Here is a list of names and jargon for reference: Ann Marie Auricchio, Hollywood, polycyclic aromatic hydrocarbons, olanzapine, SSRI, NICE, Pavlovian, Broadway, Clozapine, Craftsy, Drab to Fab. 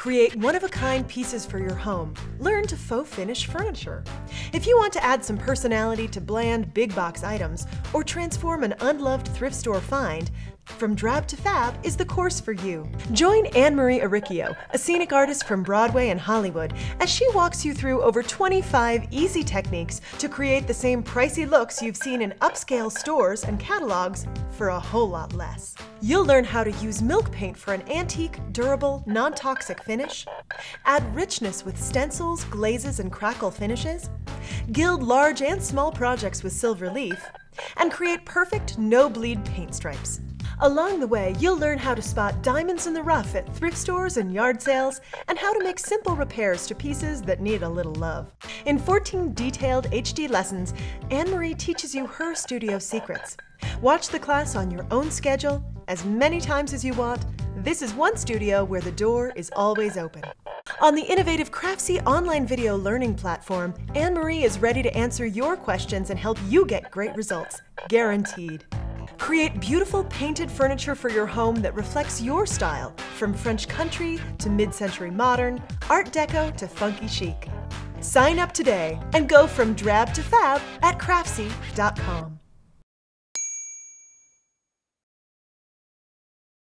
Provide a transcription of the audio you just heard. Create one-of-a-kind pieces for your home. Learn to faux-finish furniture. If you want to add some personality to bland, big-box items, or transform an unloved thrift store find, From Drab to Fab is the course for you. Join Ann Marie Auricchio, a scenic artist from Broadway and Hollywood, as she walks you through over 25 easy techniques to create the same pricey looks you've seen in upscale stores and catalogs for a whole lot less. You'll learn how to use milk paint for an antique, durable, non-toxic finish, add richness with stencils, glazes, and crackle finishes, gild large and small projects with silver leaf, and create perfect no-bleed paint stripes. Along the way, you'll learn how to spot diamonds in the rough at thrift stores and yard sales, and how to make simple repairs to pieces that need a little love. In 14 detailed HD lessons, Ann Marie teaches you her studio secrets. Watch the class on your own schedule, as many times as you want. This is one studio where the door is always open. On the innovative Craftsy online video learning platform, Ann Marie is ready to answer your questions and help you get great results, guaranteed. Create beautiful painted furniture for your home that reflects your style, from French country to mid-century modern, Art Deco to funky chic. Sign up today and go from drab to fab at craftsy.com.